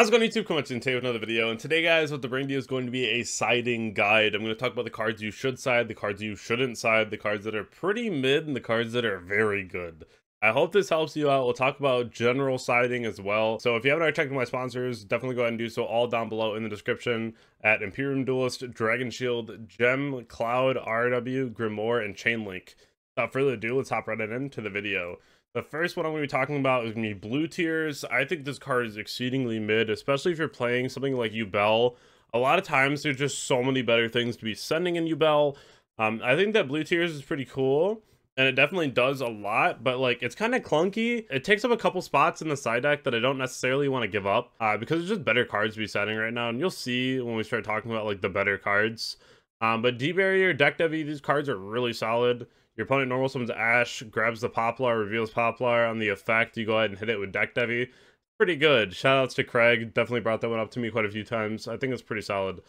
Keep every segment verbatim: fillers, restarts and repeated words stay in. How's it going, YouTube? Coming to you today with another video, and today, guys, what the bring to you is going to be a siding guide. I'm going to talk about the cards you should side, the cards you shouldn't side, the cards that are pretty mid, and the cards that are very good. I hope this helps you out. We'll talk about general siding as well. So if you haven't already checked out my sponsors, definitely go ahead and do so, all down below in the description, at Imperium Duelist, Dragon Shield, Gem, Cloud, R W, Grimoire, and Chainlink. Without further ado, let's hop right into the video. The first one I'm going to be talking about is going to be Blue Tiers. I think this card is exceedingly mid, especially if you're playing something like Ubell. A lot of times, there's just so many better things to be sending in Ubell. Um, I think that Blue Tiers is pretty cool, and it definitely does a lot, but like it's kind of clunky. It takes up a couple spots in the side deck that I don't necessarily want to give up uh, because there's just better cards to be setting right now, and you'll see when we start talking about like the better cards. Um, but D-Barrier, Deck Devi, these cards are really solid. Your opponent normal summons Ash, grabs the Poplar, reveals Poplar. On the effect, you go ahead and hit it with Deck Devi. Pretty good. Shoutouts to Craig. Definitely brought that one up to me quite a few times. I think it's pretty solid.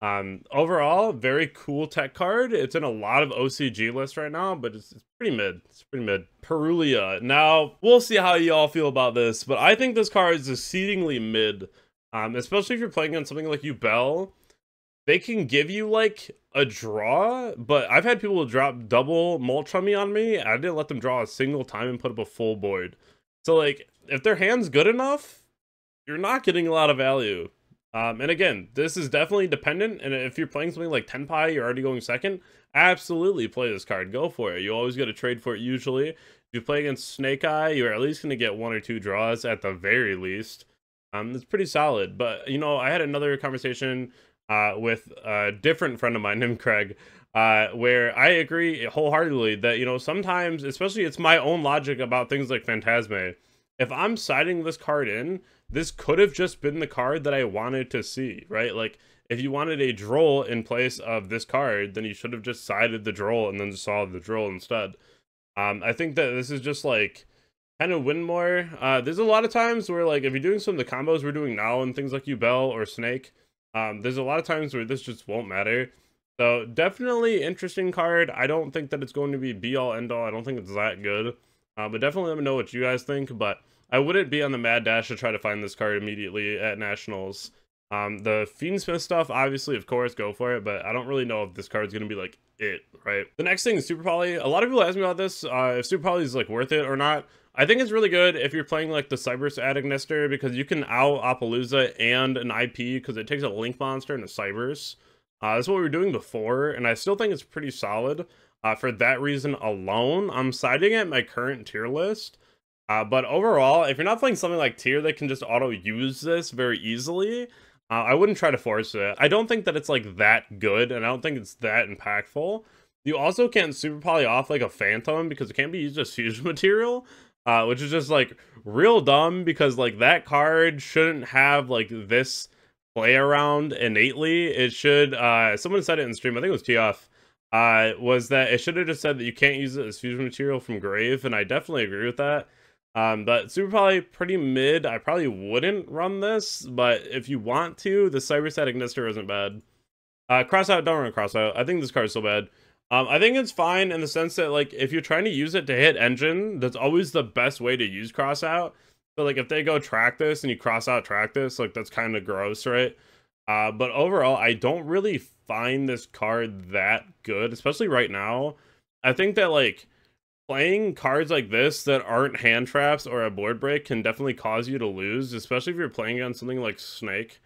Um, overall, very cool tech card. It's in a lot of O C G lists right now, but it's, it's pretty mid. It's pretty mid. Perulia. Now, we'll see how you all feel about this, but I think this card is exceedingly mid, um, especially if you're playing on something like Ubell. They can give you like a draw, but I've had people drop double Moltrummy on me, and I didn't let them draw a single time and put up a full board. So like, if their hand's good enough, you're not getting a lot of value. Um, and again, this is definitely dependent, and if you're playing something like Tenpai, you're already going second, absolutely play this card, go for it. You always get a trade for it usually. If you play against Snake Eye, you're at least going to get one or two draws at the very least. Um, it's pretty solid, but you know, I had another conversation Uh, with a different friend of mine named Craig, uh, where I agree wholeheartedly that, you know, sometimes, especially it's my own logic about things like Phantasme. If I'm siding this card in, this could have just been the card that I wanted to see, right? Like, if you wanted a Droll in place of this card, then you should have just sided the Droll and then just saw the Droll instead. Um, I think that this is just, like, kind of win more. Uh, there's a lot of times where, like, if you're doing some of the combos we're doing now and things like Ubell or Snake, Um, there's a lot of times where this just won't matter. So definitely interesting card. I don't think that it's going to be be all end all. I don't think it's that good. Uh, but definitely let me know what you guys think. But I wouldn't be on the mad dash to try to find this card immediately at Nationals. Um, the Fiendsmith stuff, obviously, of course, go for it. But I don't really know if this card's going to be like it, right? The next thing is Super Poly. A lot of people ask me about this, uh, if Super Poly is like worth it or not. I think it's really good if you're playing like the Cyber's Attic Nester, because you can out Appaloosa and an I P, because it takes a Link monster and a Cyber's. Uh, that's what we were doing before, and I still think it's pretty solid. Uh, for that reason alone, I'm siding it in my current tier list. Uh, but overall, if you're not playing something like tier that can just auto-use this very easily, uh, I wouldn't try to force it. I don't think that it's like that good, and I don't think it's that impactful. You also can't Super Poly off like a Phantom, because it can't be used as fusion material. Uh, which is just like real dumb, because like that card shouldn't have like this play around innately. It should, uh, someone said it in stream, I think it was T F, uh, was that it should have just said that you can't use it as fusion material from grave. And I definitely agree with that. Um, but Super Poly pretty mid. I probably wouldn't run this, but if you want to, the Cyber Static Nester isn't bad. Uh, Cross Out, don't run Cross Out. I think this card is so bad. Um, I think it's fine in the sense that, like, if you're trying to use it to hit engine, that's always the best way to use Cross Out. But, like, if they go track this and you Cross Out track this, like, that's kind of gross, right? Uh, but overall, I don't really find this card that good, especially right now. I think that, like, playing cards like this that aren't hand traps or a board break can definitely cause you to lose, especially if you're playing on something like Snake.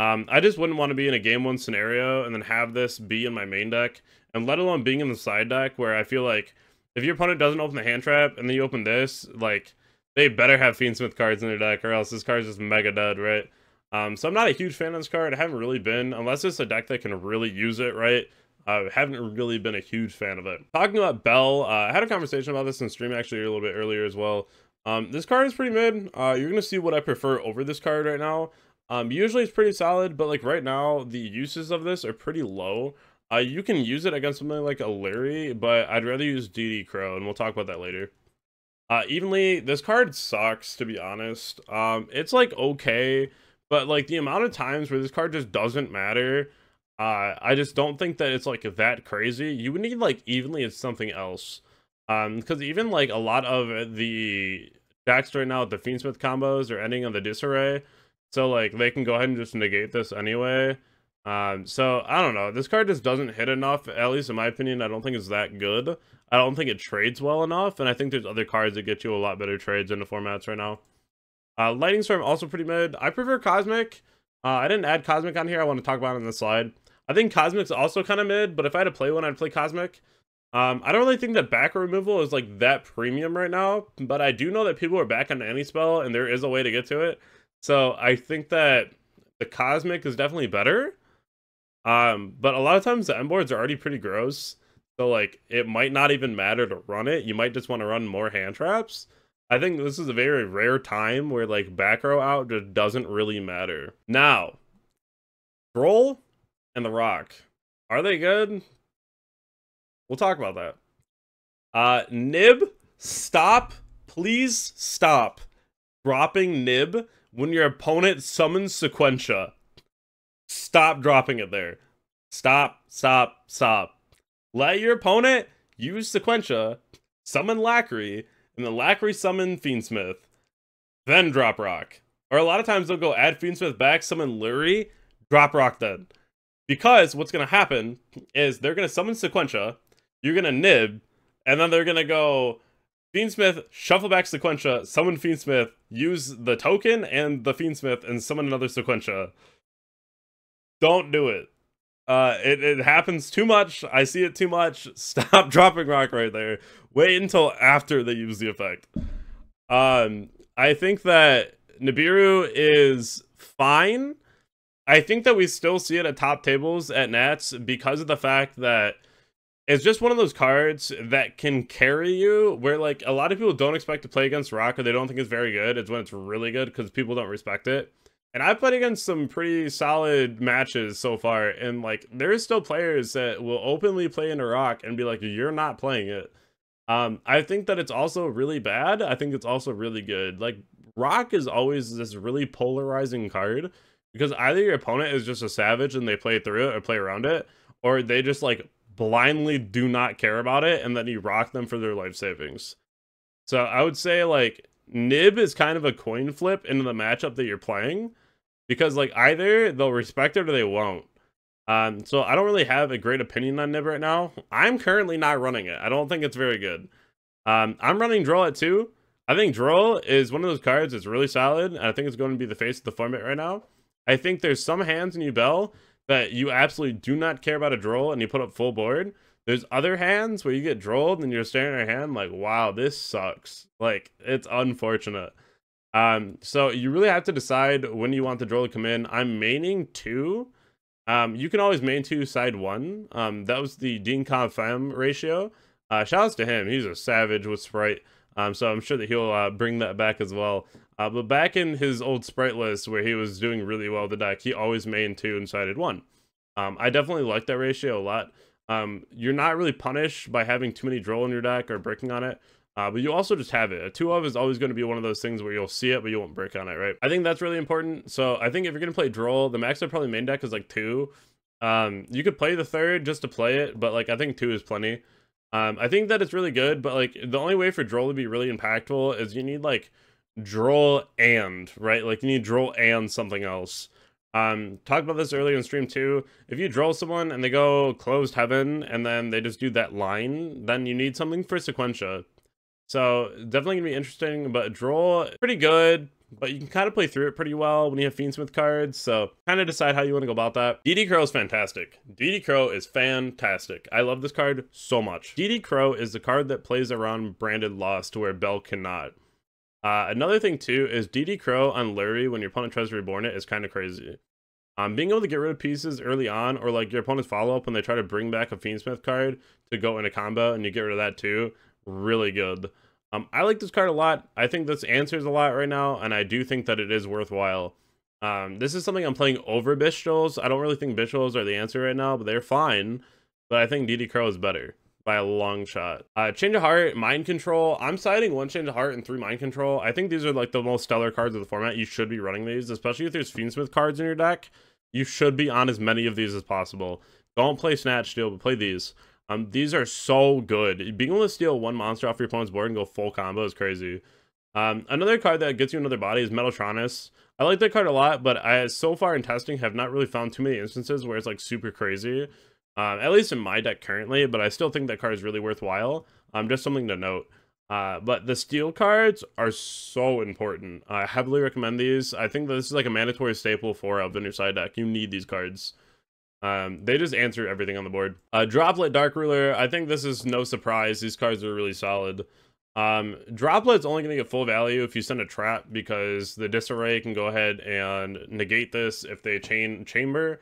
Um, I just wouldn't want to be in a game one scenario and then have this be in my main deck, and let alone being in the side deck, where I feel like if your opponent doesn't open the hand trap and then you open this, like, they better have Fiendsmith cards in their deck, or else this card is just mega dead, right? Um, so I'm not a huge fan of this card. I haven't really been, unless it's a deck that can really use it, right? I uh, haven't really been a huge fan of it. Talking about Bell, uh, I had a conversation about this in stream actually a little bit earlier as well. Um, this card is pretty mid. Uh, you're going to see what I prefer over this card right now. Um, usually it's pretty solid, but like right now, the uses of this are pretty low. Uh, you can use it against something like a Lurie, but I'd rather use D D Crow, and we'll talk about that later. Uh, Evenly, this card sucks, to be honest. Um, it's like okay, but like the amount of times where this card just doesn't matter, uh, I just don't think that it's like that crazy. You would need like Evenly as something else. Um, because even like a lot of the decks right now, the Fiendsmith combos are ending on the Disarray. So like they can go ahead and just negate this anyway. Um, so I don't know. This card just doesn't hit enough. At least in my opinion, I don't think it's that good. I don't think it trades well enough, and I think there's other cards that get you a lot better trades into formats right now. Uh, Lightning Storm also pretty mid. I prefer Cosmic. Uh, I didn't add Cosmic on here. I want to talk about it on this slide. I think Cosmic's also kind of mid, but if I had to play one, I'd play Cosmic. Um, I don't really think that back removal is like that premium right now, but I do know that people are back on any spell, and there is a way to get to it. So I think that the Cosmic is definitely better. Um, but a lot of times the end boards are already pretty gross. So like it might not even matter to run it. You might just want to run more hand traps. I think this is a very rare time where like back row out just doesn't really matter. Now, Droll and the Rock. Are they good? We'll talk about that. Uh, Nib, stop. Please stop dropping Nib when your opponent summons Sequentia. Stop dropping it there. Stop, stop, stop. Let your opponent use Sequentia, summon Lackery, and then Lackery summon Fiendsmith. Then drop Rock. Or a lot of times they'll go add Fiendsmith back, summon Lurie, drop Rock then. Because what's going to happen is they're going to summon Sequentia, you're going to Nib, and then they're going to go Fiendsmith, shuffle back Sequentia, summon Fiendsmith, use the token and the Fiendsmith, and summon another Sequentia. Don't do it. Uh, it, it happens too much. I see it too much. Stop dropping Rock right there. Wait until after they use the effect. Um, I think that Nibiru is fine. I think that we still see it at top tables at Nats because of the fact that it's just one of those cards that can carry you where like a lot of people don't expect to play against Rock, or they don't think it's very good. It's when it's really good because people don't respect it. And I've played against some pretty solid matches so far, and like there is still players that will openly play into Rock and be like, you're not playing it. Um, I think that it's also really bad. I think it's also really good. Like Rock is always this really polarizing card because either your opponent is just a savage and they play through it or play around it, or they just like blindly do not care about it and then you Rock them for their life savings. So I would say like Nib is kind of a coin flip into the matchup that you're playing, because like either they'll respect it or they won't. Um, so I don't really have a great opinion on Nib right now. I'm currently not running it. I don't think it's very good. Um, I'm running Droll at two. I think Droll is one of those cards that's really solid, and I think it's going to be the face of the format right now. I think there's some hands in Ubell that you absolutely do not care about a Droll and you put up full board. There's other hands where you get drolled and you're staring at your hand like, wow, this sucks. Like, it's unfortunate. Um, so you really have to decide when you want the Droll to come in. I'm maining two. Um, you can always main two, side one. Um, that was the Dean Confem ratio. Uh, Shouts to him. He's a savage with Sprite. Um, so I'm sure that he'll uh, bring that back as well. Uh, but back in his old Sprite list where he was doing really well with the deck, he always mained two and sided one. Um, I definitely like that ratio a lot. Um, you're not really punished by having too many Droll in your deck or breaking on it, uh, but you also just have it. A two of is always going to be one of those things where you'll see it, but you won't break on it, right? I think that's really important. So I think if you're going to play Droll, the max I probably main deck is like two. Um, you could play the third just to play it, but like I think two is plenty. Um, I think that it's really good, but like the only way for Droll to be really impactful is you need like Droll and, right? Like you need Droll and something else. Um, talked about this earlier in stream too. If you Droll someone and they go closed heaven and then they just do that line, then you need something for Sequentia. So definitely gonna be interesting, but Droll pretty good, but you can kind of play through it pretty well when you have Fiendsmith cards. So kind of decide how you want to go about that. D D Crow is fantastic. D D Crow is fantastic. I love this card so much. D D Crow is the card that plays around Branded Lost to where Bell cannot. Uh, another thing too is D D Crow on Lurie when your opponent tries to reborn it is kind of crazy. Um, being able to get rid of pieces early on, or like your opponent's follow-up when they try to bring back a Fiendsmith card to go into combo and you get rid of that too, really good. Um, I like this card a lot. I think this answers a lot right now, and I do think that it is worthwhile. Um, this is something I'm playing over Bistles. I don't really think Bistles are the answer right now, but they're fine. But I think D D Crow is better. By a long shot. Uh, Change of Heart, Mind Control. I'm siding one Change of Heart and three Mind Control. I think these are like the most stellar cards of the format. You should be running these, especially if there's Fiendsmith cards in your deck. You should be on as many of these as possible. Don't play Snatch Steal, but play these. Um, these are so good. Being able to steal one monster off your opponent's board and go full combo is crazy. Um, another card that gets you another body is Metatronus. I like that card a lot, but I so far in testing have not really found too many instances where it's like super crazy, um, at least in my deck currently, but I still think that card is really worthwhile. Um, just something to note. Uh, but the steel cards are so important. I heavily recommend these. I think that this is like a mandatory staple for uh, the new side deck. You need these cards. Um, they just answer everything on the board. Uh, Droplet Dark Ruler. I think this is no surprise. These cards are really solid. Um, Droplet's only going to get full value if you send a trap, because the Disarray can go ahead and negate this if they chain chamber.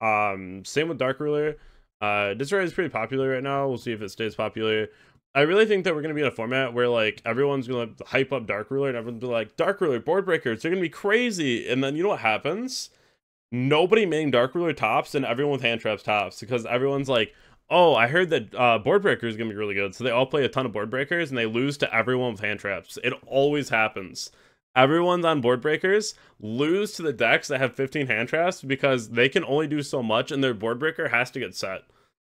Um, same with Dark Ruler. Uh, Disarray is pretty popular right now. We'll see if it stays popular. I really think that we're going to be in a format where like everyone's going to hype up Dark Ruler and everyone's going to be like, Dark Ruler, board breakers, they're going to be crazy. And then you know what happens? Nobody main Dark Ruler tops and everyone with hand traps tops, because everyone's like, oh, I heard that uh, board breaker is going to be really good. So they all play a ton of board breakers and they lose to everyone with hand traps. It always happens. Everyone's on board breakers lose to the decks that have fifteen hand traps because they can only do so much and their board breaker has to get set.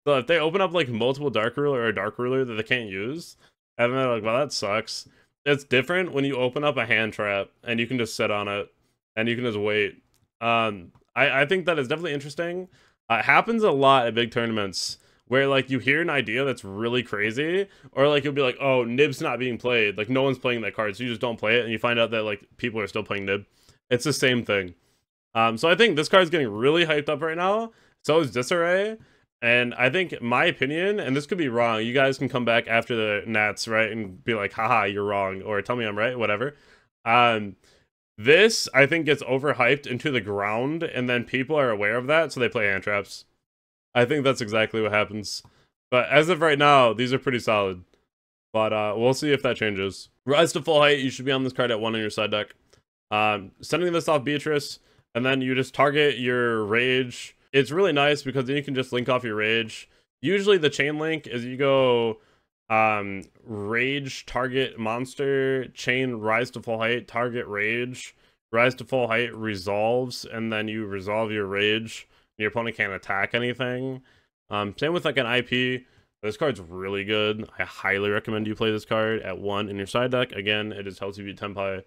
So if they open up like multiple Dark Ruler or a Dark Ruler that they can't use, and they're like, well, that sucks. It's different when you open up a hand trap and you can just sit on it and you can just wait. Um, I, I think that is definitely interesting. Uh, it happens a lot at big tournaments where like you hear an idea that's really crazy, or like you'll be like, oh, Nib's not being played. Like no one's playing that card, so you just don't play it, and you find out that like people are still playing Nib. It's the same thing. Um, so I think this card is getting really hyped up right now. So is Disarray. And I think my opinion, and this could be wrong, you guys can come back after the Nats, right, and be like, haha, you're wrong, or tell me I'm right, whatever. Um, this, I think, gets overhyped into the ground, and then people are aware of that, so they play hand traps. I think that's exactly what happens. But as of right now, these are pretty solid. But uh, we'll see if that changes. Rise to Full Height, you should be on this card at one on your side deck. Um, sending this off Beatrice, and then you just target your Rage. It's really nice because then you can just link off your Rage. Usually the chain link is you go um, Rage, target monster, chain Rise to Full Height, target Rage, Rise to Full Height resolves, and then you resolve your Rage. Your opponent can't attack anything. Um, same with like an I P. This card's really good. I highly recommend you play this card at one in your side deck. Again, it just helps you beat Tenpai.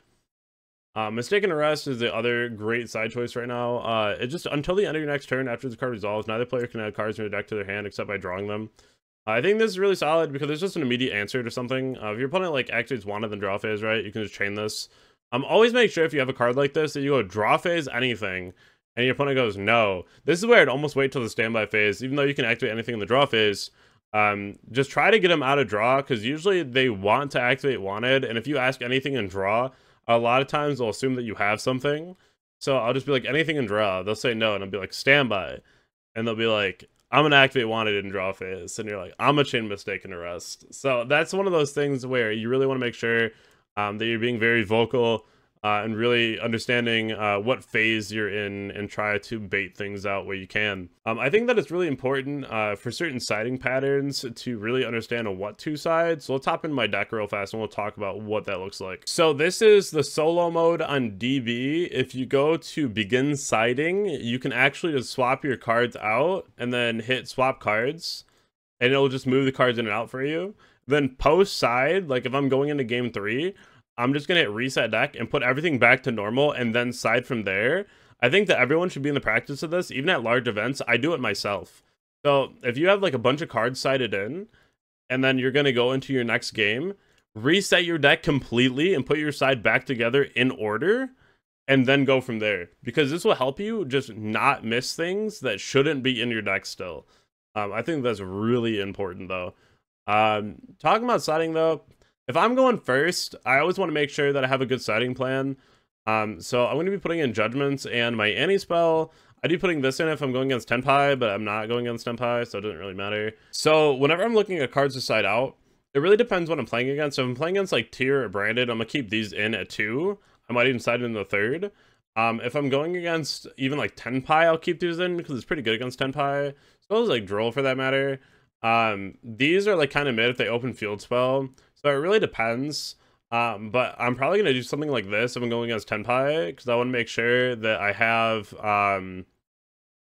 Uh, Mistaken Arrest is the other great side choice right now. Uh, it's just until the end of your next turn after the card resolves, neither player can add cards from their deck to their hand except by drawing them. Uh, I think this is really solid because there's just an immediate answer to something. Uh, if your opponent like activates Wanted and draw phase, right, you can just chain this. Um, always make sure if you have a card like this that you go draw phase anything, and your opponent goes no. This is where I'd almost wait till the standby phase, even though you can activate anything in the draw phase. Um, just try to get them out of draw, because usually they want to activate Wanted, and if you ask anything in draw, a lot of times they'll assume that you have something. So I'll just be like, anything and draw. They'll say no, and I'll be like, standby. And they'll be like, I'm going to activate Wanted and draw phase. And you're like, I'm going to chain Mistaken Arrest. So that's one of those things where you really want to make sure um, that you're being very vocal uh, and really understanding uh, what phase you're in and try to bait things out where you can. Um, I think that it's really important uh, for certain siding patterns to really understand a what to side. So let's hop in my deck real fast and we'll talk about what that looks like. So this is the solo mode on D B. If you go to begin siding, you can actually just swap your cards out and then hit swap cards, and it'll just move the cards in and out for you. Then post side, like if I'm going into game three, I'm just going to hit reset deck and put everything back to normal and then side from there. I think that everyone should be in the practice of this. Even at large events, I do it myself. So if you have like a bunch of cards sided in and then you're going to go into your next game, reset your deck completely and put your side back together in order and then go from there, because this will help you just not miss things that shouldn't be in your deck still. Um, I think that's really important though. Um, talking about siding though, if I'm going first, I always want to make sure that I have a good siding plan. Um, so I'm going to be putting in Judgments and my anti-spell. I do putting this in if I'm going against Tenpai, but I'm not going against Tenpai, so it doesn't really matter. So whenever I'm looking at cards to side out, it really depends what I'm playing against. So if I'm playing against like tier or branded, I'm going to keep these in at two. I might even side in the third. Um, if I'm going against even like Tenpai, I'll keep these in because it's pretty good against Tenpai. So it's like Droll for that matter. Um, these are like kind of mid if they open field spell. So it really depends, um, but I'm probably going to do something like this if I'm going against Tenpai, because I want to make sure that I have um,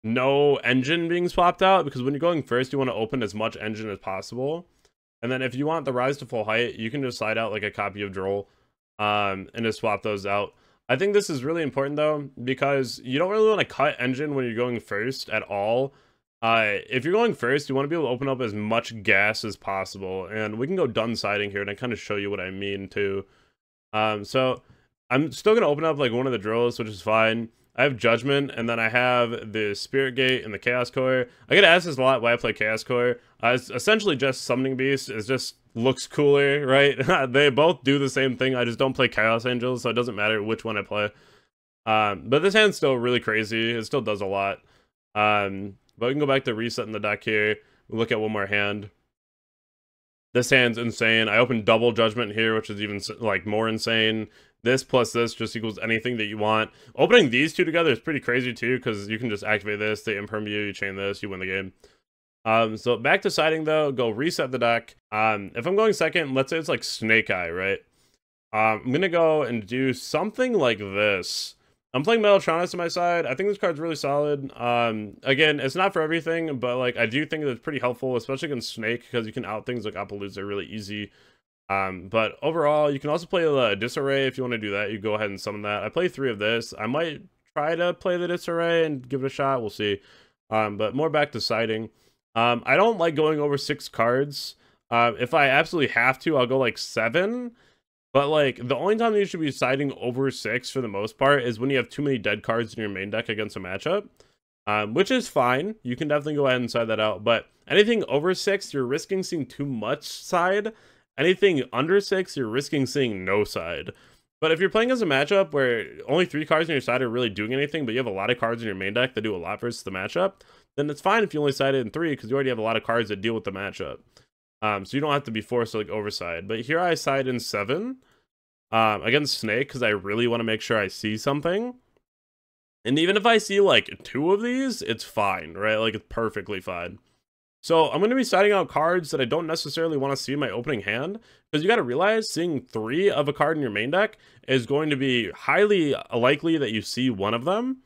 no engine being swapped out, because when you're going first, you want to open as much engine as possible. And then if you want the Rise to Full Height, you can just slide out like a copy of Droll um, and just swap those out. I think this is really important though, because you don't really want to cut engine when you're going first at all. Uh, if you're going first, you want to be able to open up as much gas as possible, and we can go done siding here and I kind of show you what I mean too. Um, so I'm still going to open up like one of the drills, which is fine. I have Judgment, and then I have the Spirit Gate and the Chaos Core. I get asked this a lot why I play Chaos Core. Uh, it's essentially just Summoning Beast. It just looks cooler, right? They both do the same thing. I just don't play Chaos Angels, so it doesn't matter which one I play. Um, but this hand's still really crazy. It still does a lot. Um, but we can go back to resetting the deck here. We'll look at one more hand. This hand's insane. I opened double Judgment here, which is even like more insane. This plus this just equals anything that you want. Opening these two together is pretty crazy too, because you can just activate this, they imperm you, you chain this, you win the game. Um, so back to siding though, go reset the deck. Um, if I'm going second, let's say it's like Snake Eye, right? Um, I'm gonna go and do something like this. I'm playing Metatronus to my side. I think this card's really solid. Um, again, it's not for everything, but like I do think that it's pretty helpful, especially against Snake, because you can out things like Appaloosa really easy. Um, but overall, you can also play the Disarray if you want to do that. You go ahead and summon that. I play three of this. I might try to play the Disarray and give it a shot. We'll see. Um, but more back to siding. Um, I don't like going over six cards. Um, if I absolutely have to, I'll go like seven. But like the only time that you should be siding over six for the most part is when you have too many dead cards in your main deck against a matchup. Um, which is fine. You can definitely go ahead and side that out. But anything over six, you're risking seeing too much side. Anything under six, you're risking seeing no side. But if you're playing as a matchup where only three cards in your side are really doing anything, but you have a lot of cards in your main deck that do a lot versus the matchup, then it's fine if you only side it in three, because you already have a lot of cards that deal with the matchup. Um, so you don't have to be forced to like overside. But here I side in seven um, against Snake, because I really want to make sure I see something. And even if I see like two of these, it's fine, right? Like it's perfectly fine. So I'm going to be siding out cards that I don't necessarily want to see in my opening hand, because you got to realize seeing three of a card in your main deck is going to be highly likely that you see one of them.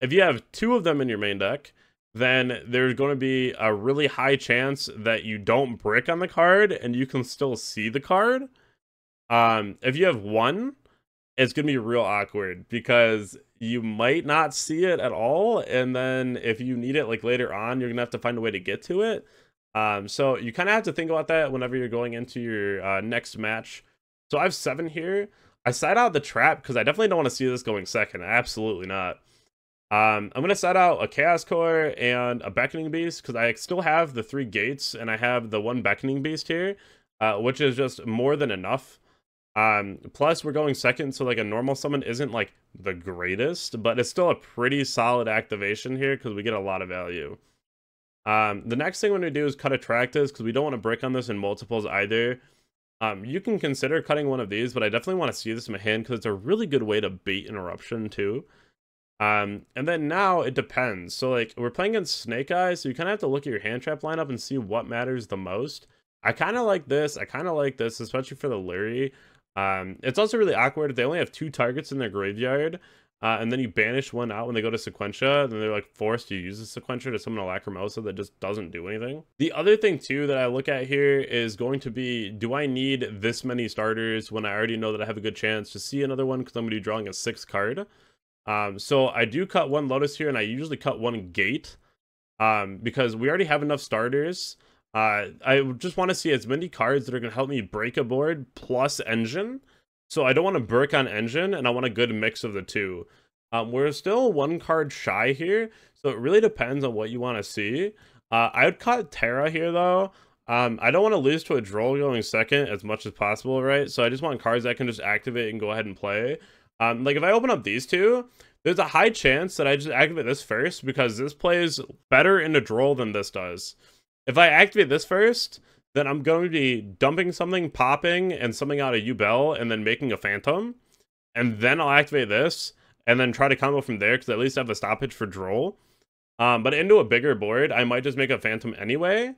If you have two of them in your main deck, then there's going to be a really high chance that you don't brick on the card and you can still see the card. Um, if you have one, it's going to be real awkward, because you might not see it at all, and then if you need it like later on, you're gonna have to find a way to get to it. Um so you kind of have to think about that whenever you're going into your uh next match. So I have seven here. I side out the trap, because I definitely don't want to see this going second, absolutely not. um I'm gonna side out a Chaos Core and a Beckoning Beast, because I still have the three gates and I have the one Beckoning Beast here, uh which is just more than enough. Um, plus we're going second, so like a normal summon isn't like the greatest, but it's still a pretty solid activation here, because we get a lot of value. Um, the next thing we're going to do is cut Attractus, because we don't want to brick on this in multiples either. Um, you can consider cutting one of these, but I definitely want to see this in my hand, because it's a really good way to bait interruption too. Um, and then now it depends. So like we're playing against Snake Eye, so you kind of have to look at your hand trap lineup and see what matters the most. I kind of like this. I kind of like this, especially for the Lurie. Um, it's also really awkward. They only have two targets in their graveyard, uh, and then you banish one out when they go to Sequentia, and then they're like forced to use a Sequentia to summon a Lacrimosa that just doesn't do anything. The other thing too that I look at here is going to be, do I need this many starters when I already know that I have a good chance to see another one, because I'm going to be drawing a sixth card. Um, so I do cut one Lotus here, and I usually cut one Gate, um, because we already have enough starters. Uh, I just want to see as many cards that are going to help me break a board plus engine. So I don't want to brick on engine, and I want a good mix of the two. Um, we're still one card shy here, so it really depends on what you want to see. Uh, I would cut Terra here though. Um, I don't want to lose to a Droll going second as much as possible, right? So I just want cards that I can just activate and go ahead and play. Um, like if I open up these two, there's a high chance that I just activate this first, because this plays better in a Droll than this does. If I activate this first, then I'm going to be dumping something, popping, and something out of Ubell, and then making a Phantom. And then I'll activate this, and then try to combo from there, because at least I have a stoppage for Droll. Um, but into a bigger board, I might just make a Phantom anyway.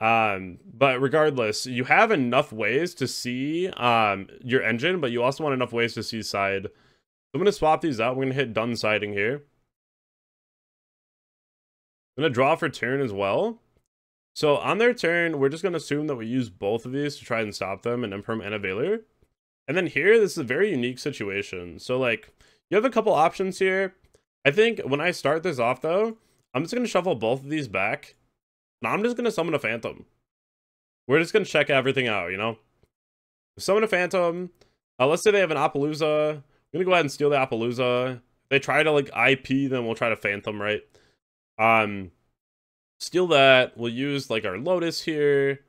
Um, but regardless, you have enough ways to see um, your engine, but you also want enough ways to see side. I'm going to swap these out. We're going to hit done siding here. I'm going to draw for turn as well. So on their turn, we're just going to assume that we use both of these to try and stop them and imperm and a Veiler. And then here, this is a very unique situation. So like, you have a couple options here. I think when I start this off though, I'm just gonna shuffle both of these back, and I'm just gonna summon a Phantom. We're just gonna check everything out, you know? Summon a Phantom. Uh, let's say they have an Appaloosa. I'm gonna go ahead and steal the Appaloosa. If they try to like I P, then we'll try to Phantom, right? Um, steal that. We'll use like our Lotus here.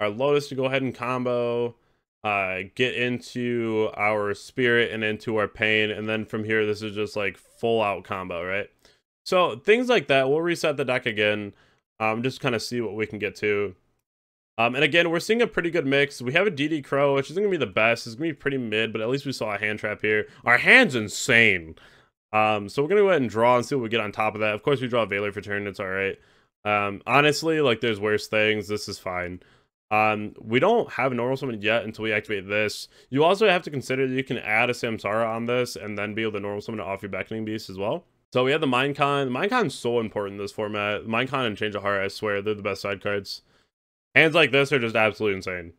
Our Lotus to go ahead and combo. Uh, get into our Spirit and into our Pain. And then from here, this is just like full out combo, right? So things like that. We'll reset the deck again. Um, just kind of see what we can get to. Um, and again, we're seeing a pretty good mix. We have a D D Crow, which isn't going to be the best. It's going to be pretty mid, but at least we saw a hand trap here. Our hand's insane. Um, so we're going to go ahead and draw and see what we get on top of that. Of course, we draw a Veiler for turn. It's all right. Um, honestly, like there's worse things. This is fine. Um, we don't have an normal summon yet until we activate this. You also have to consider that you can add a Samsara on this and then be able to normal summon it off your Beckoning Beast as well. So we have the Mind Con. Mind Con's so important in this format. Mind Con and Change of Heart, I swear, they're the best side cards. Hands like this are just absolutely insane.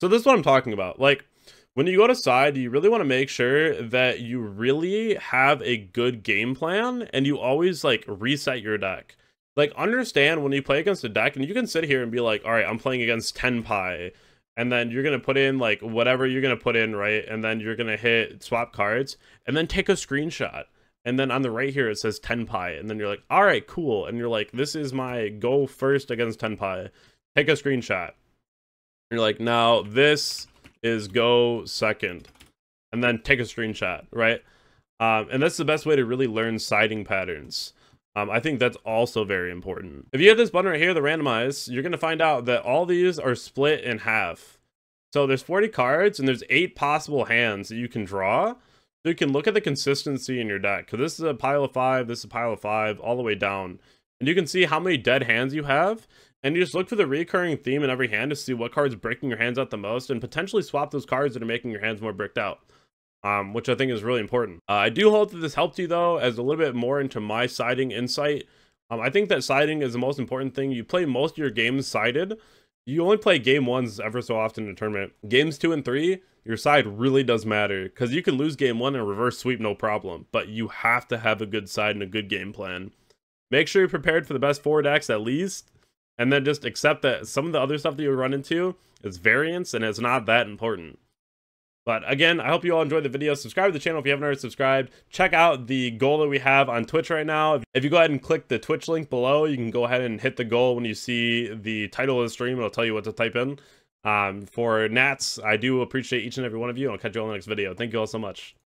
So this is what I'm talking about. Like, when you go to side, you really want to make sure that you really have a good game plan and you always, like, reset your deck. Like, understand when you play against a deck, and you can sit here and be like, all right, I'm playing against Tenpai. And then you're going to put in, like, whatever you're going to put in, right? And then you're going to hit swap cards and then take a screenshot. And then on the right here, it says Tenpai. And then you're like, all right, cool. And you're like, this is my go first against Tenpai. Take a screenshot. You're like, now this is go second, and then take a screenshot, right? Um, and that's the best way to really learn siding patterns. Um, I think that's also very important. If you have this button right here, the randomize, you're gonna find out that all these are split in half. So there's forty cards and there's eight possible hands that you can draw. So you can look at the consistency in your deck. Cause this is a pile of five, this is a pile of five, all the way down. And you can see how many dead hands you have. And you just look for the recurring theme in every hand to see what card's breaking your hands out the most and potentially swap those cards that are making your hands more bricked out, um, which I think is really important. Uh, I do hope that this helped you, though, as a little bit more into my siding insight. Um, I think that siding is the most important thing. You play most of your games sided. You only play game ones ever so often in a tournament. Games two and three, your side really does matter because you can lose game one and reverse sweep, no problem. But you have to have a good side and a good game plan. Make sure you're prepared for the best four decks at least. And then just accept that some of the other stuff that you run into is variance and it's not that important. But again, I hope you all enjoyed the video. Subscribe to the channel if you haven't already subscribed. Check out the goal that we have on Twitch right now. If you go ahead and click the Twitch link below, you can go ahead and hit the goal when you see the title of the stream. It'll tell you what to type in. Um, for Nats, I do appreciate each and every one of you. I'll catch you all in the next video. Thank you all so much.